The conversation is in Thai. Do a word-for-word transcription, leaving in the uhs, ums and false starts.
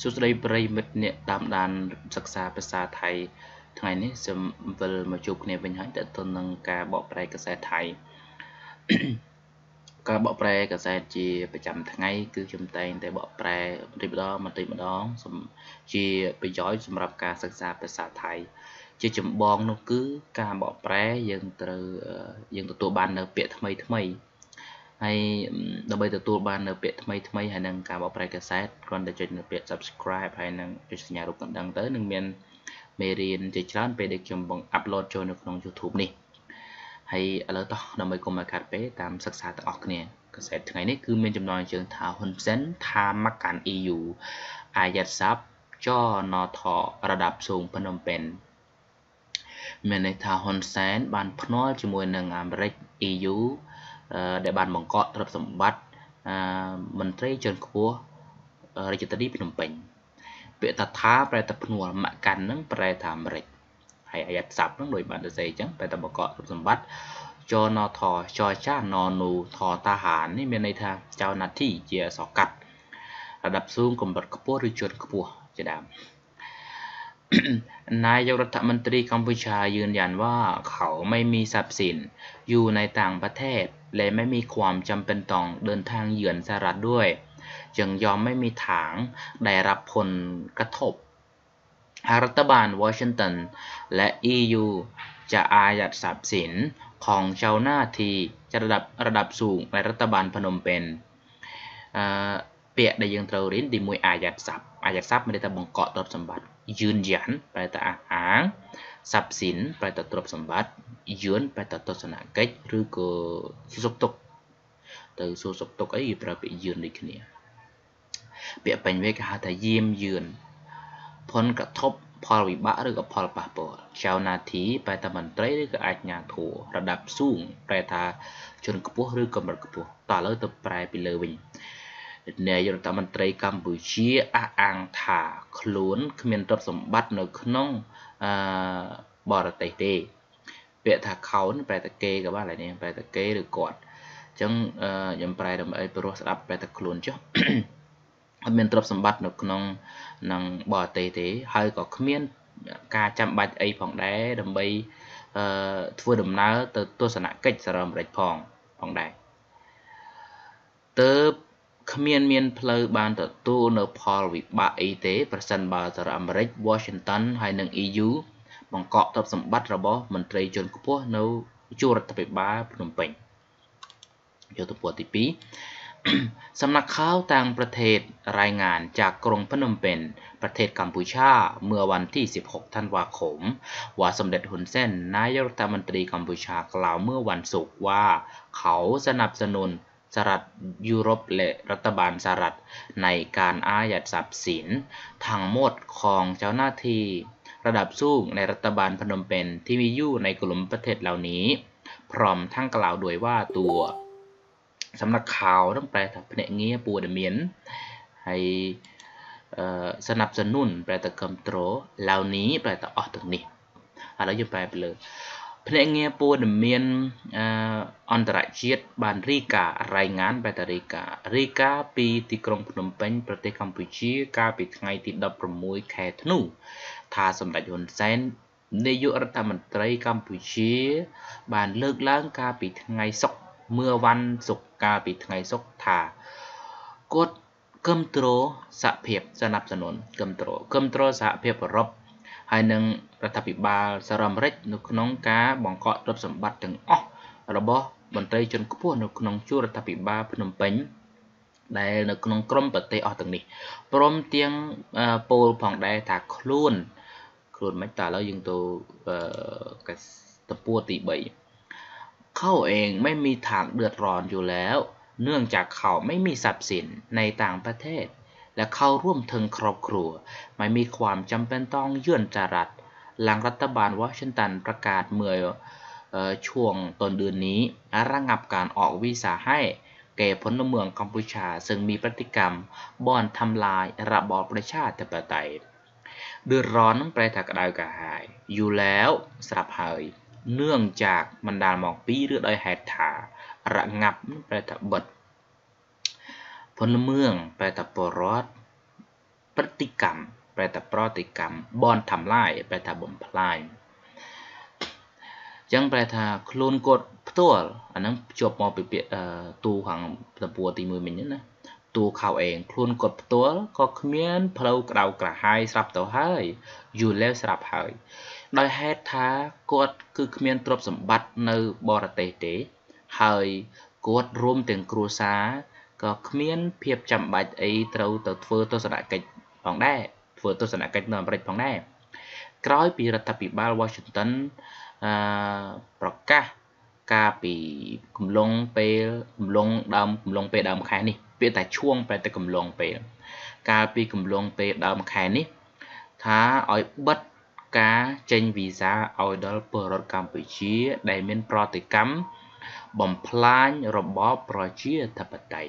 สุดเลยปริมิตเนี่ยตามด้านศึกษาภาษาไทยทั้งนี้สมเวลมาจุกเนี่ยเป็นหายแต่ต้นนังกาบอกไปกระแสไทยก็บอกไปกระแสจีประจำทั้งนี้คือจำแต่แต่บอกไปติดดอมาติดด้อสมจีไปย้อยสำหรับการศึกษาภาษาไทยจีจำบองนั่นคือการบอกไปยังตัวยังตัวบ้านเราเปลี่ยนทำไมทำไมให้เราไปตัวบ้านเราเปลี่ยนทำไมทำไมให้นังการบอกไปกระแสก่อนจะจดเปลี่ยน subscribe ให้นังจดสัญญาลูกกันดังเต้หนึ่งเมียนเมรีนจะชล้านไปเด็กจำบังอัพโหลดโชว์ในของ YouTube นี่ให้อะไรต่อเราไปกลุ่มมาคัดไปตามศึกษาต่อออกเนี่ยกระแสทั้งนี้คือเมนจำนวนเชิงทาวน์เซนทามักการ อี ยู อายัดทรัพย์จ่อนอทอระดับสูงพนมเปญเมนในทาวน์เซนบานพนอจมวยนางอเมริก อี ยู ได้บานบังเกาะรับสมบัติมันตรีเชิงขัวราชธานีพนมเปญเปตท้าไปตะพนวลมะกันนั่งไปทำเร็กให้อายัดสับนั่งโดยบรรดาใจจังไปตะบกเกาะสมบัติจอนอทอชอชานอนูทอทหารนี่เป็นในทางเจ้าหน้าที่เจียสกัดระดับสูงกรมบัตรกบวหรือชนกบวจะดำนายกรัฐมนตรีกัมพูชายืนยันว่าเขาไม่มีทรัพย์สินอยู่ในต่างประเทศและไม่มีความจำเป็นต้องเดินทางเยือนสหรัฐด้วยจึงยอมไม่มีทางได้รับผลกระทบหากรัฐบาลวอชิงตันและ อี ยู จะอายัดทรัพย์สินของเจ้าหน้าที่จะระดับระดับสูงในรัฐบาลพนมเปญเปียได้ยังเตอรินดิมวยอายัดทรัพย์อายัดทรัพย์ไม่ได้แต่บังเกาะตรวจสมบัติยืนยันไปแต่อาหารทรัพย์สินไปแต่ตรวจสมบัติยืนไปแต่ตรวจสนาเกจหรือก็สุสตกแต่สุสตกไอ้ประเภทยืนในคืนนี้เปลี่ยนเป็นเวกาแต่ยิมยืนผลกระทบพอวิบะหรือกับพอปะปอชาวนาทีไปตะมันเตรหรือกับอาญญาโถระดับสูงแปลทาชนกบวหรือกับบักบวต่อแล้วตะปลายไปเลยวิญเนยตะมันเตรกัมพูชีอ่างถาโคลนเขมรตบสมบัติในขนมบอระเตเตเปลี่ยนทาเขาแปลตะเกกับว่าอะไรเนี่ยแปลตะเกหรือกอดจังยำปลายดำไอโปรสรับแปลตะโคลนเจ้าเมียนตรวจสมบัติหนุกนองนองบ่อเตะเตะเฮยก็เมียนการจำบัดไอผ่องได้ดำใบทั่วดำน้าเตอตัวสนะเกจสระมไรผ่องผ่องได้เตอเมียนเมียนเพลย์บานเตอตัวนอพอลวิบะไอเตะประสันบาสระอเมริกวอชิงตันไฮนังอียูบังเกาะตรวจสมบัติระบบมันตรีจนกุพวนูจูรัตเปบ้าพนมเปญโยตุปวติปีสำนักข่าวต่างประเทศรายงานจากกรุงพนมเปญประเทศกัมพูชาเมื่อวันที่สิบหกธันวาคมว่าสมเด็จฮุนเซนนายกรัฐมนตรีกัมพูชากล่าวเมื่อวันศุกร์ว่าเขาสนับสนุนสหรัฐยุโรปและรัฐบาลสหรัฐในการอายัดทรัพย์สินทั้งหมดของเจ้าหน้าที่ระดับสูงในรัฐบาลพนมเปญที่มีอยู่ในกลุ่มประเทศเหล่านี้พร้อมทั้งกล่าวด้วยว่าตัวสำนักข่าวต้องแปลถักเพเนเงียปูดเมียนให้สนับสนุนแปลตะกำโตรเหล่านี้แปลตะออกตรงนี้แล้วยังแปลไปเลยเพเนเงียปูดเมียนอันตรายเชียดบานริการายงานแปลตะริการิกาปีติกรงพนมเปญประเทศกัมพูชีกาปิดไงติดดับประมุยแคทนูทาสมเด็จฮุนเซนนายกรัฐมนตรีกัมพูชีบานเลิกล้างกาปิดไงซกเมื่อวันศุกร์กาปิดไงซกทากดเกิมโตรสะเพียบสนับสนุนเกิมโตรเกิมโตรสะเพียบรบให้หนึ่งรัฐบิบาลสระมเร็จนุกน้องกาบังเกาะรับสมบัติถึงอ๋อระบบบันเตยจนกบวนุกน้องชูรัฐบิบาลพนมเปญได้นุกน้องกรมปฏิออตึงนี้พร้อมเตียงปูผ่องได้ถากคลุ่นคลุ่นไม่ต่อแล้วยิงตัวกับตะปูตีใบเขาเองไม่มีทางเดือดร้อนอยู่แล้วเนื่องจากเขาไม่มีทรัพย์สินในต่างประเทศและเขาร่วมถึงครอบครัวไม่มีความจำเป็นต้องเยื่อนจารัดหลังรัฐบาลวอชิงตันประกาศเมื่อช่วงต้นเดือนนี้ระงับการออกวีซ่าให้แก่พลเมืองกัมพูชาซึ่งมีพฤติกรรมบ่อนทำลายระบอบประชาธิปไตยเดือดร้อนไปถักดาวกระหายอยู่แล้วสลับหายเนื่องจากบรรดาหมอกปีเรือดอยแหดถาระงับแปลตะบดพลเมืองแปลตะปรอดป ติกรรมแปลแต่ปรติกรรมบอนทำลายแปลแต่บ่มพลายจังแปลแต่โคลนกดตัวอันนั้นจบมอปีเปียตูของตะปัวตีมือมันนี่นะตัวเขาเองโคลนกดตัวก็เขมีนเพลากระกระหายสลับตัวหายอยู่แล้วสลับหายโดยเหตุท้ากดคือเขมีนตรบสมบัติในบอระเตเตหายกดรวมถึงครูสาก็เขมีนเพียบจำบัดไอเต้าตัวเฟือตัวสระกิจผ่องได้เฟือตัวสระกิจนอนประดิษฐ์ผ่องได้คล้อยปีรัฐบิบาลวอชิงตันประกาศกาปีกลุ่มลงไปกลุ่มลงดำกลุ่มลงไปดำแค่นี้เปลี่ยนแต่ช่วงไปแต่กลุ่มลงไปกาปีกลุ่มลงไปดำแค่นี้ถ้าเอาบัตรกาเจนวีซ่าเอาดอลเปอร์รถกัมพูชีได้เป็นโปรติกรรมบ่มพลายระบอบประชาธิปไตย